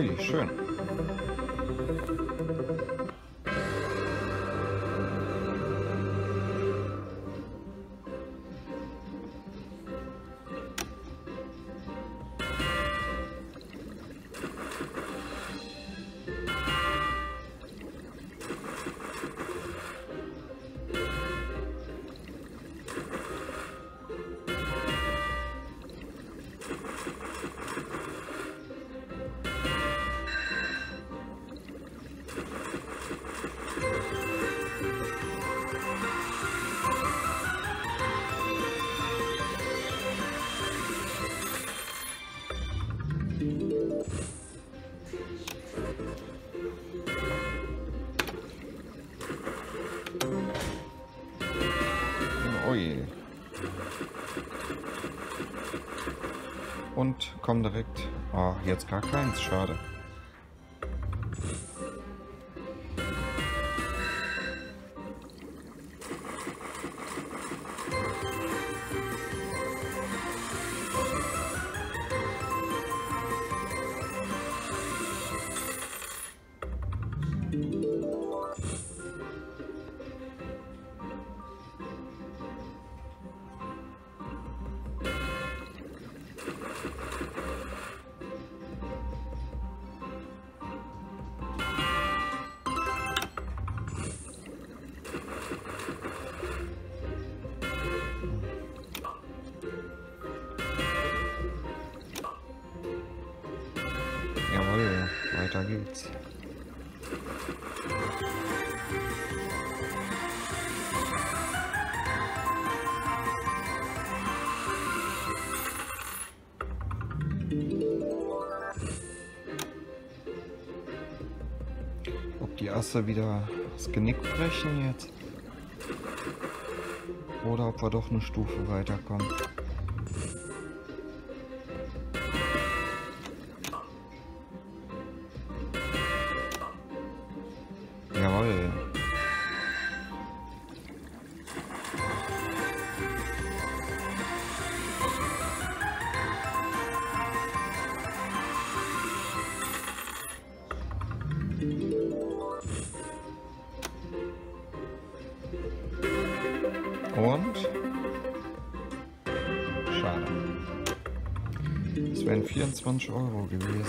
Ui, schön. Und komm direkt. Oh, jetzt gar keins, schade. Da geht's. Ob die Asse wieder das Genick brechen jetzt? Oder ob wir doch eine Stufe weiterkommen? Und? Schade. Es wären 24 € gewesen.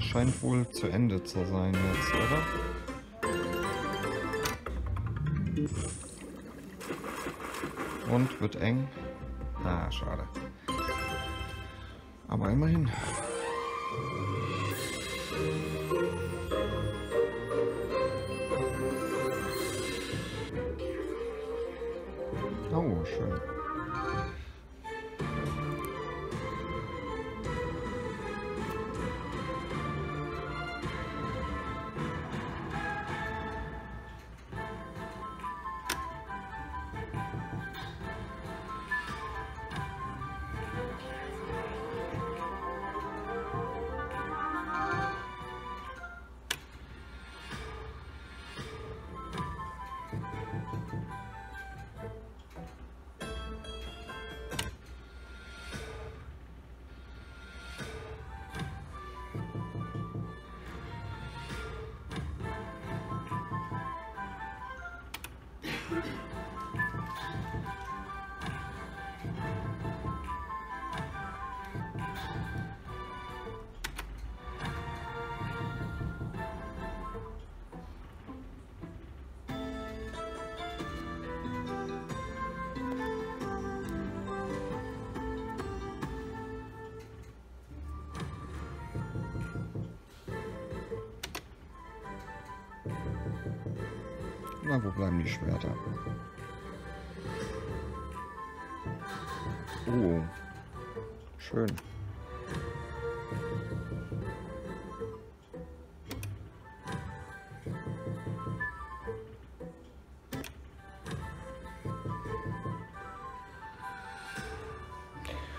Scheint wohl zu Ende zu sein jetzt, oder? Und wird eng. Ah, schade. Aber immerhin. Oh, schön. Na, wo bleiben die Schwerter? Oh. Schön.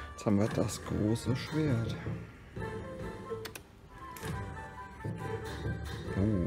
Jetzt haben wir das große Schwert. Oh.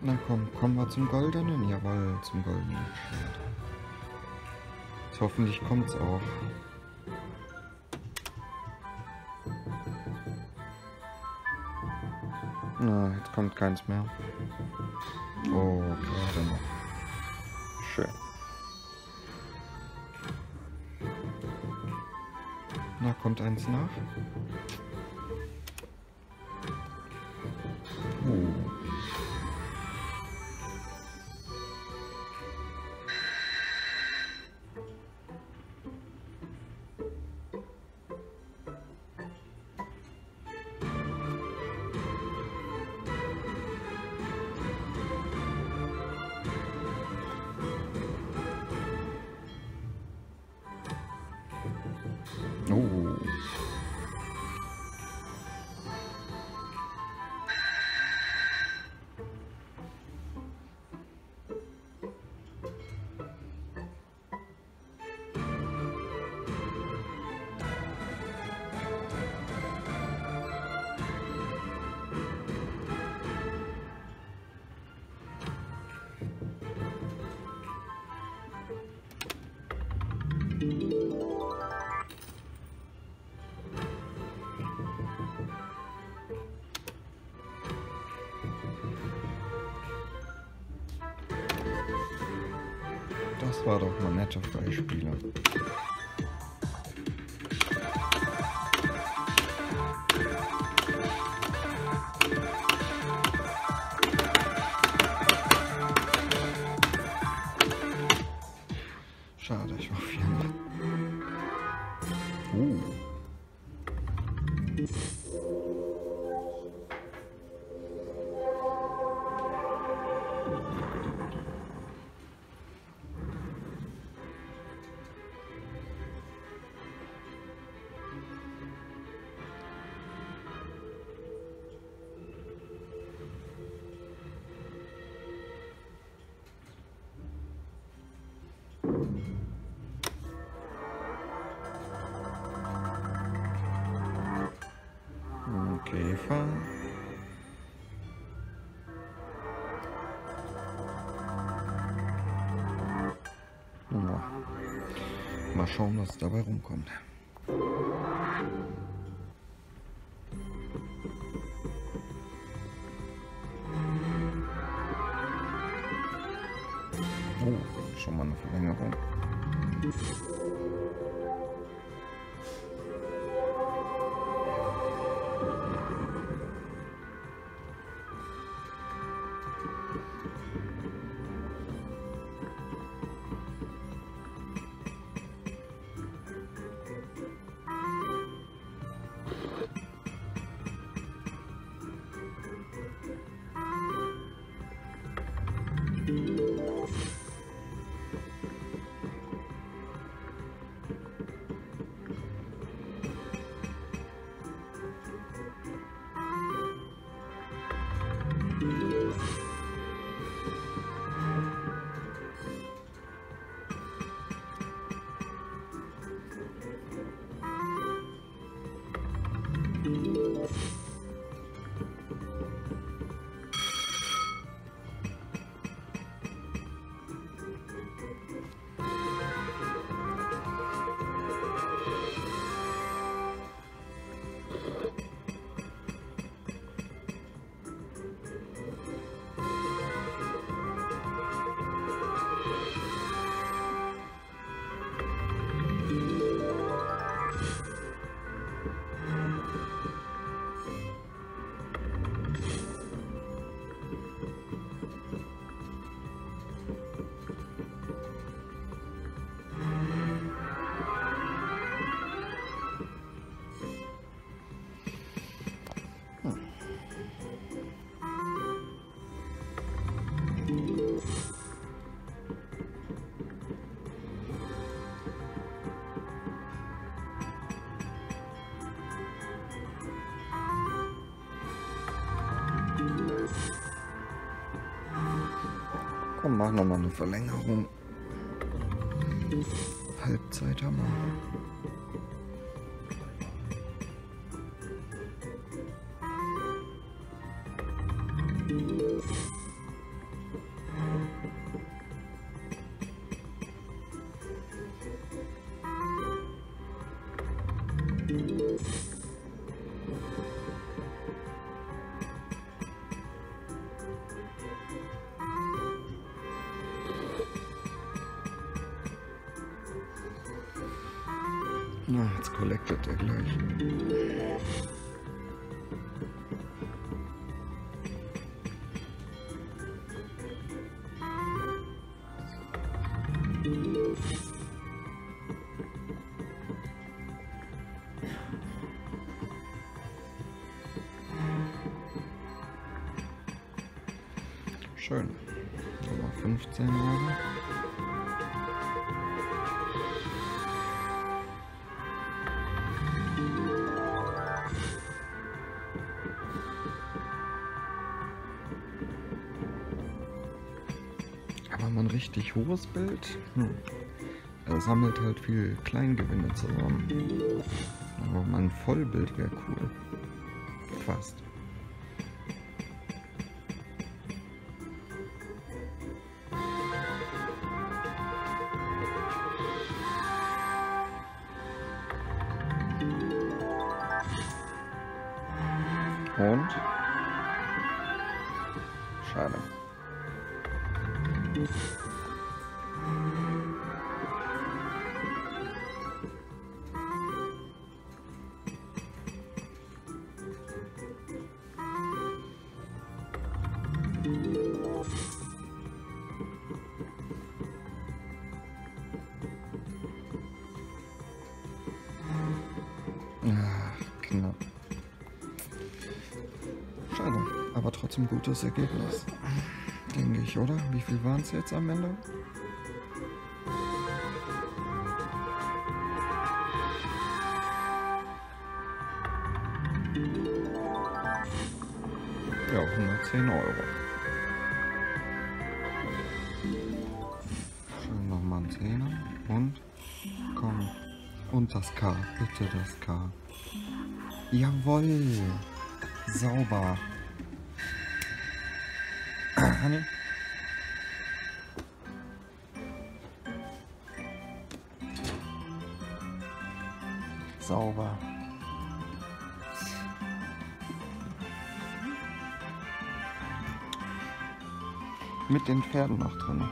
Na komm, kommen wir zum goldenen? Jawohl, zum goldenen Schwert. Jetzt hoffentlich kommt's auch. Na, jetzt kommt keins mehr. Oh, gerade noch. Schön. Na, kommt eins nach? Das war doch mal nette Beispiele. Schade, ich war viel. Käfer. Ja. Mal schauen, was dabei rumkommt. Oh, schon mal eine Verlängerung. Komm, machen wir mal eine Verlängerung. Halbzeit haben wir. Na, jetzt collectet er gleich. Schön. Nochmal 15 Jahre. Aber mal ein richtig hohes Bild. Er sammelt halt viel Kleingewinne zusammen. Aber mal ein Vollbild wäre cool. Fast. Und? Schade. Ach, knapp. Schade, aber trotzdem gutes Ergebnis, denke ich, oder? Wie viel waren es jetzt am Ende? Ja, 110 €. Schön, nochmal ein Zehner und komm. Und das K, bitte das K. Jawohl! Sauber. Honey. Sauber. Mit den Pferden noch drin.